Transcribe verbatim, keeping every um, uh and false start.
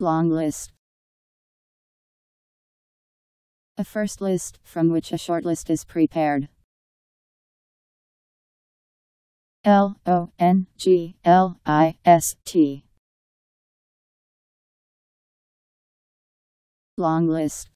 Long list. A first list, from which a short list is prepared. L O N G L I S T. Long list.